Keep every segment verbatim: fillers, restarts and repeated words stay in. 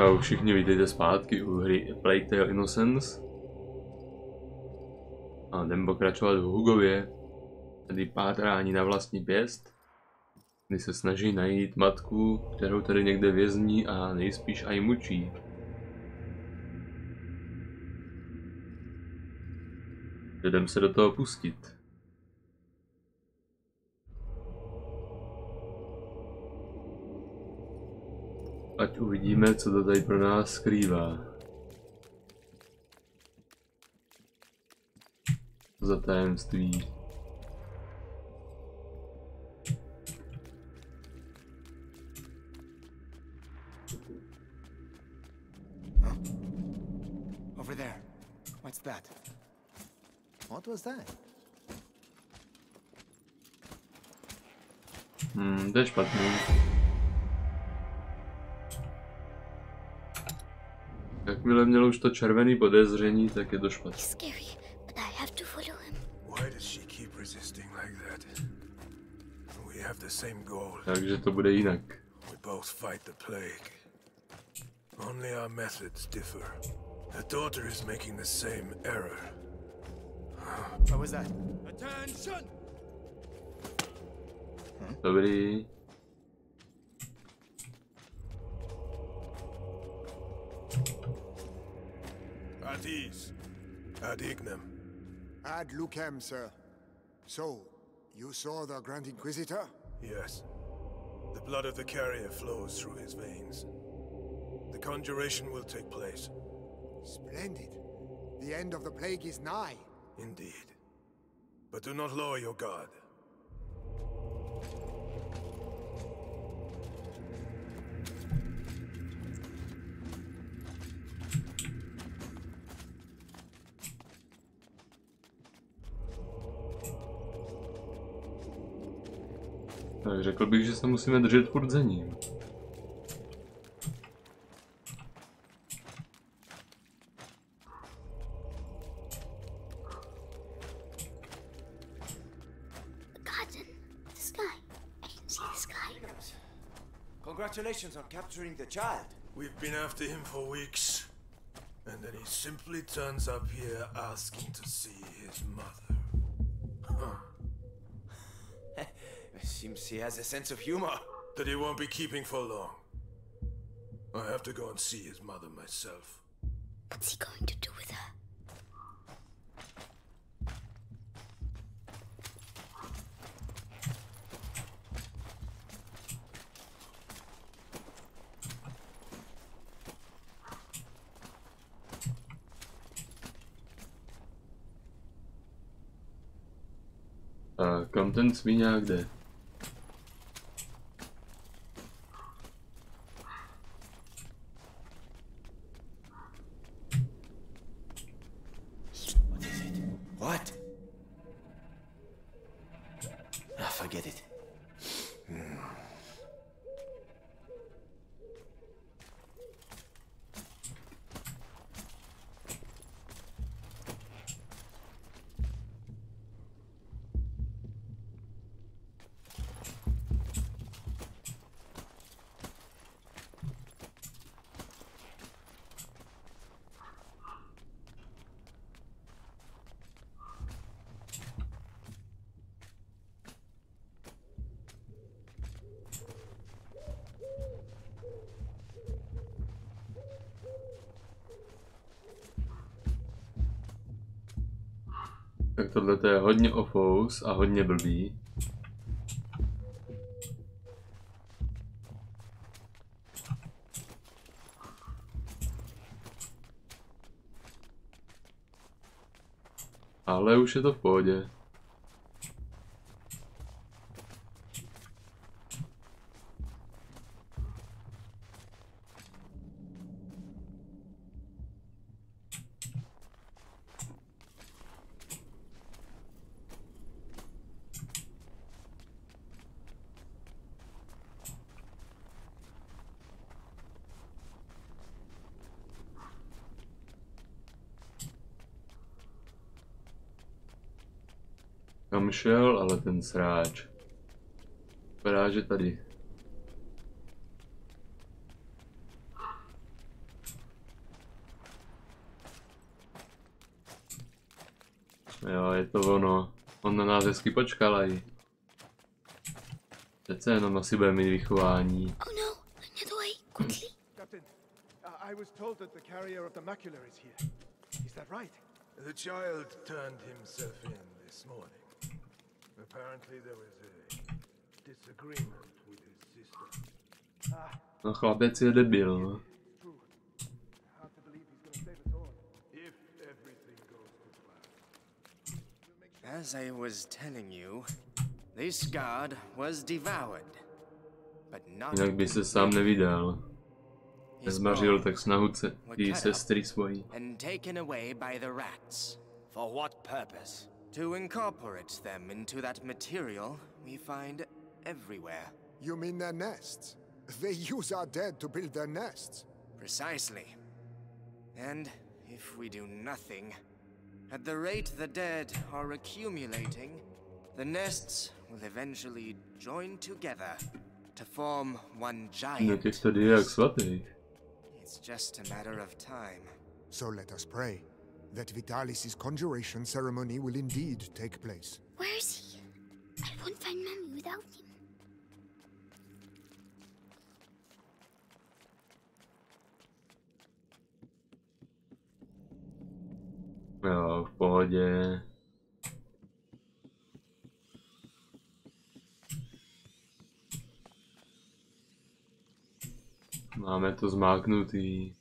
Ahoj všichni, vítejte zpátky u hry A Plague Tale: Innocence. A jdeme pokračovat v Hugově, tedy pátrání na vlastní pěst, kdy se snaží najít matku, kterou tady někde vězní a nejspíš aj mučí. Jdeme se do toho pustit. Ať uvidíme, co to tady pro nás skrývá. Za tajemství. Huh? Over there. What's that? What was that? Hmm, to je špatný. Jakmile mělo už to červené podezření, tak je to špatně. Takže to bude jinak. Dobrý. At ease. Ad ignum. Ad lucem, sir. So, you saw the Grand Inquisitor? Yes. The blood of the carrier flows through his veins. The conjuration will take place. Splendid. The end of the plague is nigh. Indeed. But do not lower your guard. Tak řekl bych, že se musíme držet furt za ním. Congratulations on capturing the child. We've been after him for weeks, and then he simply turns up here asking to see his mother. Seems he has a sense of humor that he won't be keeping for long. I have to go and see his mother myself. What's he going to do with her? Uh, kam ten sviňák jde? Tak tohle je hodně ofous a hodně blbý. Ale už je to v pohodě. Kam šel, ale ten sráč. Vypadá, že tady. Jo, je to ono. On na nás hezky počkal aj. Přece jenom asi bude mít vychování. Oh no, another way, quickly. Captain, I was told that the carrier of the macula is here. Is that right? The child turned himself in this morning. Apparently there was a disagreement with his sister. No, chlapec je debil, no. As I was telling you, this god was devoured, but not. Jak by se sám nevydal. Nezmařil tak snahu tý sestry svojí. And taken away by the rats. For what purpose? To incorporate them into that material we find everywhere. You mean their nests? They use our dead to build their nests. Precisely. And if we do nothing, at the rate the dead are accumulating, the nests will eventually join together to form one giant. It's just a matter of time. So let us pray that Vitalis's conjuration ceremony will indeed take place. Where is he? I won't find Mommy without him. Jo, v pohodě. Máme to zmáknutý.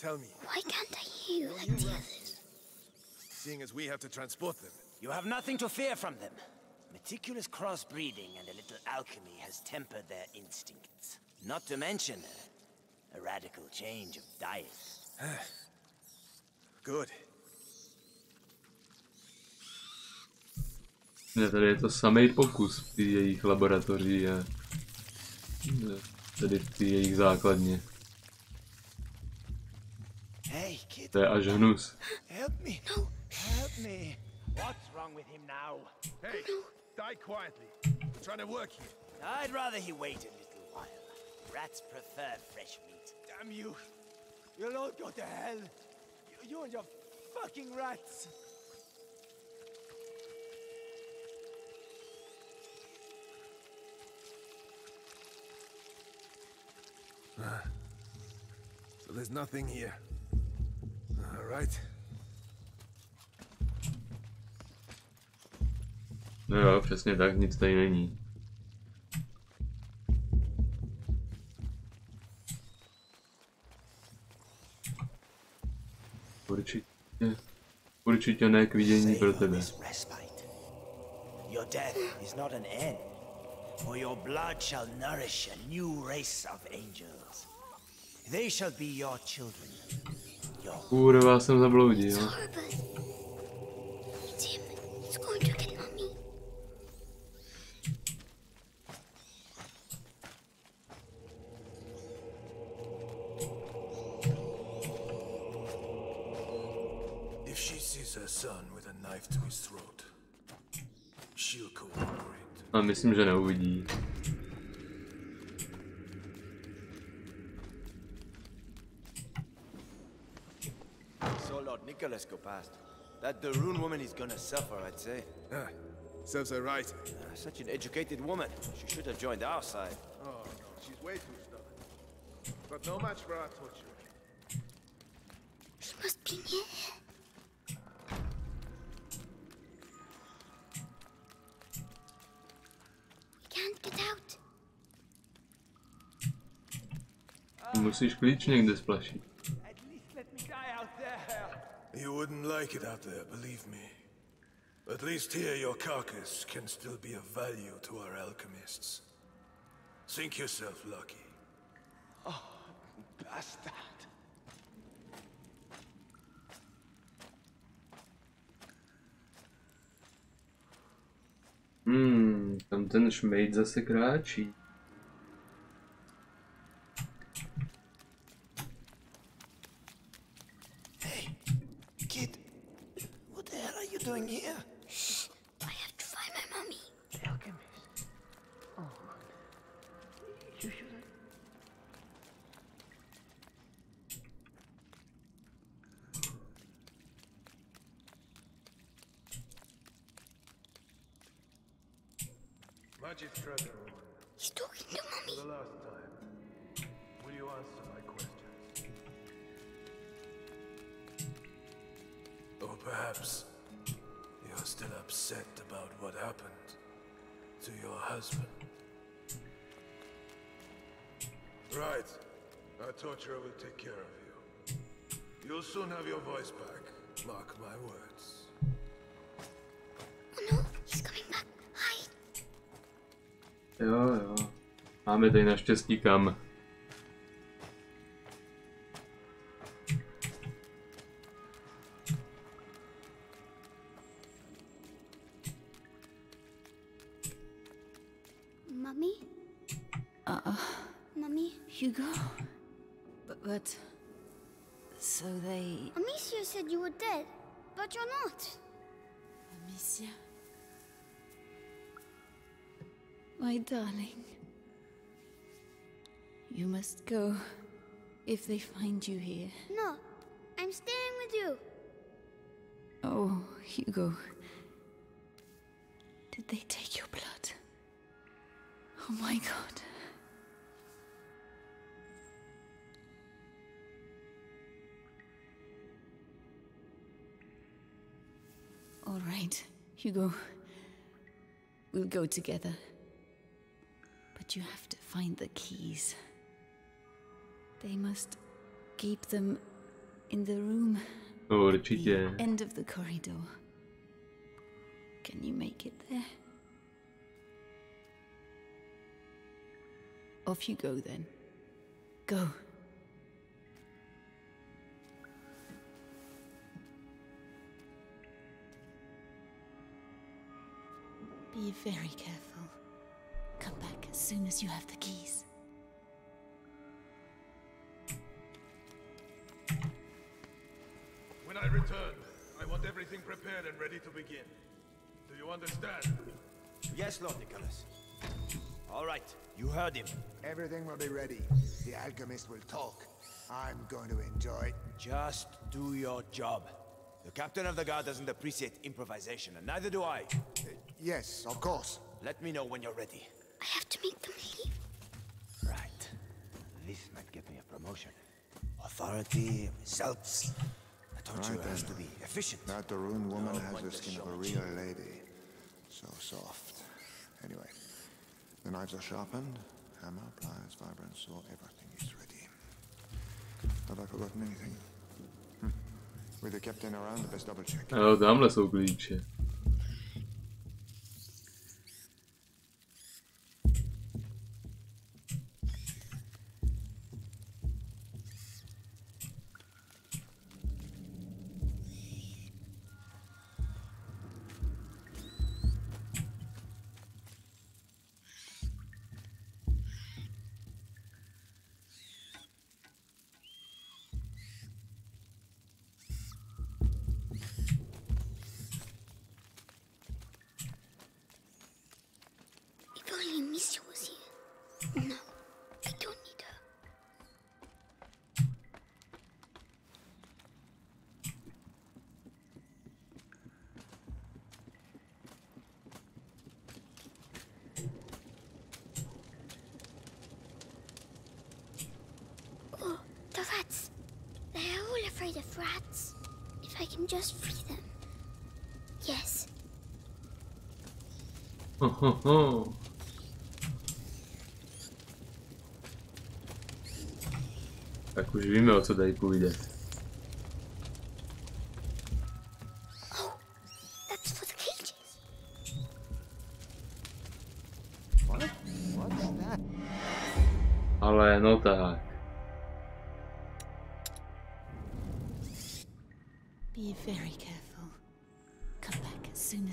Tell me. Why can't I hear you like the others? Seeing as we have to transport them. You have nothing to fear from them. Meticulous crossbreeding and a little alchemy has tempered their instincts. Not to mention a, a radical change of diet. Good. Ne, tady je to samej pokus v tý jejich laboratoři a tady v tý jejich základně. To je až hnus. Help me. No. Help me. What's wrong with him now? Hey. Die quietly. We're trying to work here. I'd rather he waited a little while. Rats prefer fresh meat. Damn you! You'll all go to hell. You, you and your fucking rats. Uh, so there's nothing here. All right. No jo, přesně tak, nic tady není. Určitě, určitě ne k vidění pro tebe. Your death is not an end, for your blood shall nourish a new race of angels. They shall be your children. Kurva, jsem zabloudil. A myslím, že neuvidí. Nicholas go past. That de Rune woman is gonna suffer, I'd say. Ah, serves her right. Uh, such an educated woman. She should have joined our side. Oh, no, she's way too stubborn. But no match for our torture. She must be here. We can't get out. Musíš klíč někde splašit. You wouldn't like it out there, believe me. At least here your carcass can still be of value to our alchemists. Think yourself lucky. Oh, bastard. Hmm, tam ten šmejd zase kráčí. Magic treasure. He's talking to mommy. For the last time, will you answer my questions? Or perhaps you're still upset about what happened to your husband. Right. Our torturer will take care of you. You'll soon have your voice back. Mark my words. Oh no, he's coming back. Hi. Jo, jo. Máme tady naštěstí kam. Mami? Uh-uh. Mami? Hugo? But, but... So they... Amicia said you were dead, but you're not. Amicia... My darling... You must go... If they find you here. No, I'm staying with you. Oh, Hugo... Did they take your blood? Oh my god... All right, Hugo. We'll go together. But you have to find the keys. They must keep them in the room oh, at the yeah. end of the corridor. Can you make it there? Off you go then. Go. Be very careful. Come back as soon as you have the keys. When I return, I want everything prepared and ready to begin. Do you understand? Yes, Lord Nicholas. All right, you heard him. Everything will be ready. The alchemist will talk. I'm going to enjoy it. Just do your job. The captain of the guard doesn't appreciate improvisation, and neither do I. Uh, yes, of course. Let me know when you're ready. I have to make them leave. Right. This might get me a promotion. Authority, results. A torturer right, has to be efficient. That the Rune woman no, has the skin of a real lady. So soft. Anyway, the knives are sharpened. Hammer, pliers, vibrant saw, everything is ready. Have I forgotten anything? With the captain around, the best double check. Oh, tamhle jsou klíče. Of rats, if I can just free them. Yes. Ho ho ho. Tak už víme, o co tady půjde. Oh, that's for the cages. What? What's that? Ale no tak.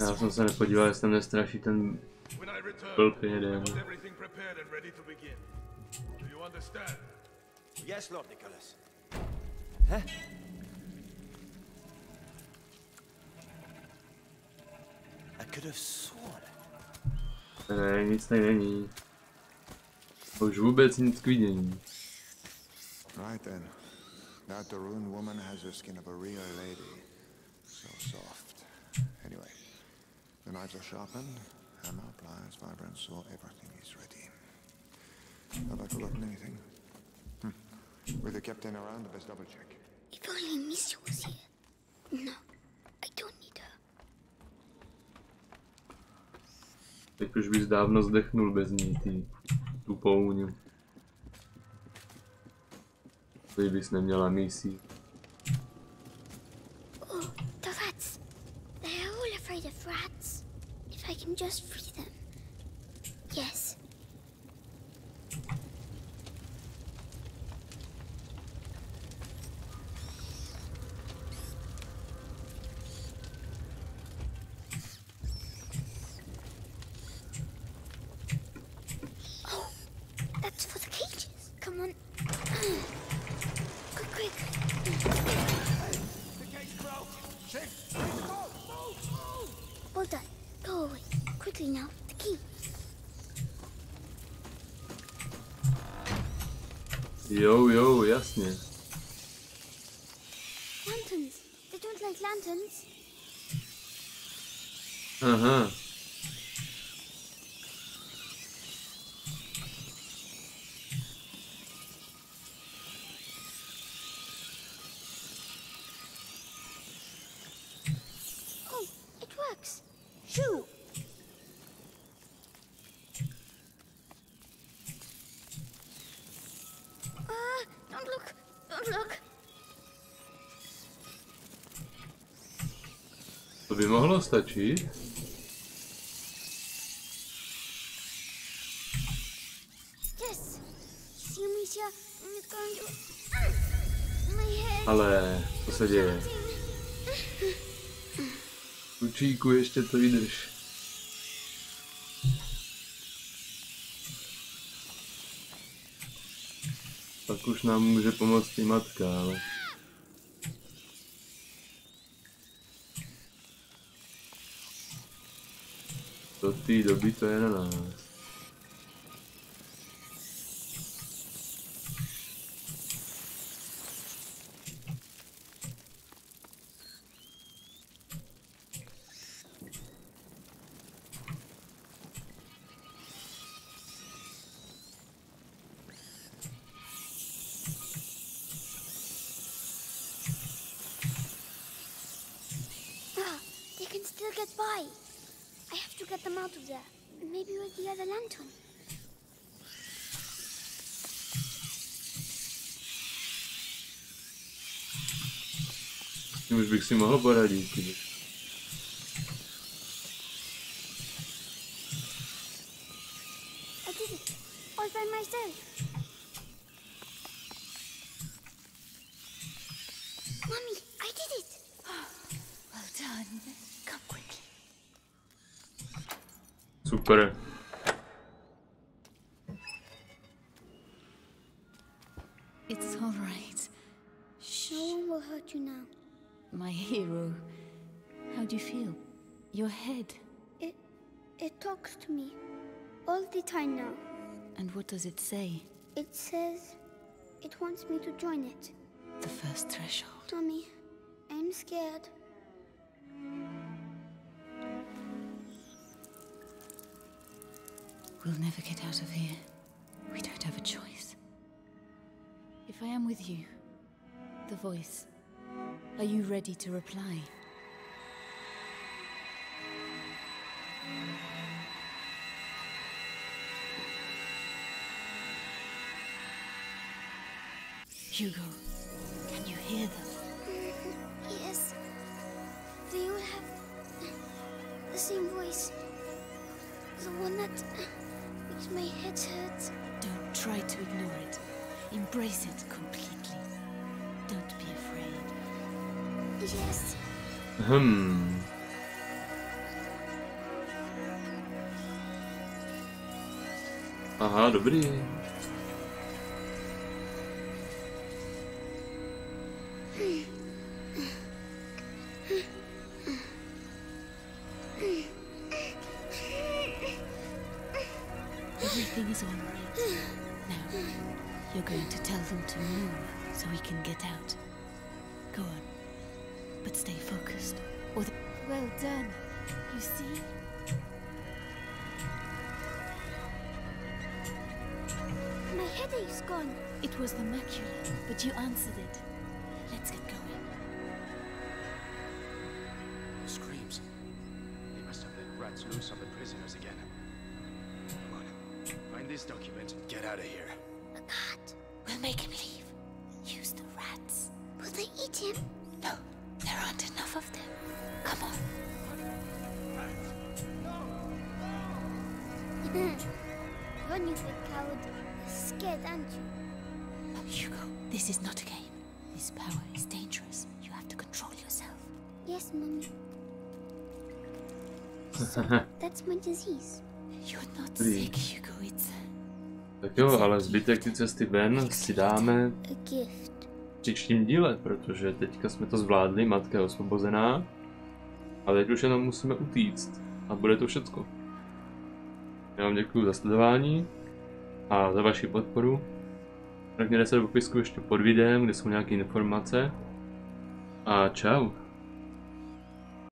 Já jsem se nepodíval, jestli tam nestraší ten blb jeden. Ne, nic tady není. Už vůbec nic k vidění. Right then. That the Rune woman has the skin of a real lady. So soft. Anyway. The knives are sharpened, hammer, pliers, vibrant saw, everything is ready. Have I forgotten anything? Hm. With the captain around, the best double check. If only Missy was here. No, I don't need her. Tak už bys dávno zdechnul bez ní, ty tupouňu. Kdybys neměla misi. Oh, the rats. They are all afraid of rats. If I can just free them. Yes. Jo, jo, jasně. Lanterns. They don't like lanterns. Aha. Oh, it works. Shoo. To by mohlo stačit. Ale co se děje? Klučíku, ještě to vydrž. Pak už nám může pomoct i matka, ale... Do té doby to je na nás. Ah, they can still get by. I have to get them out of there. Maybe with the other lantern. Už bych si mohl poradit. I did it. All by myself. Mommy, I did it. Oh, well done. Come quickly. Super. It's all right. No one will hurt you now. My hero. How do you feel? Your head. It it talks to me all the time now. And what does it say? It says it wants me to join it. The first threshold. Tommy, I'm scared. We'll never get out of here. We don't have a choice. If I am with you, the voice, are you ready to reply? Hugo, can you hear them? Mm-hmm. Yes. They all have the same voice. The one that... my head hurts. Don't try to ignore it. Embrace it completely. Don't be afraid. Yes. Hmm. Aha, dobrý. Everything is all right. Now, you're going to tell them to move so we can get out. Go on. But stay focused. Or well done. You see? headache's gone. It was the macula, but you answered it. Let's get going. The screams. They must have let rats loose on the prisoners again. Come on. Find this document and get out of here. But not. We'll make him leave. Use the rats. Will they eat him? No. There aren't enough of them. Come on. Run, you big coward. You're scared, aren't you? Oh, Hugo, this is not a game. This power is dangerous. You have to control yourself. Yes, Mummy. So, that's my disease. You're not sick, Hugo. It's a... Tak jo, ale zbytek ty cesty ven si dáme v příštím díle, protože teďka jsme to zvládli, matka je osvobozená. A teď už jenom musíme utíct. A bude to všecko. Já vám děkuji za sledování a za vaši podporu. Tak mějte se do popisku ještě pod videem, kde jsou nějaké informace. A čau.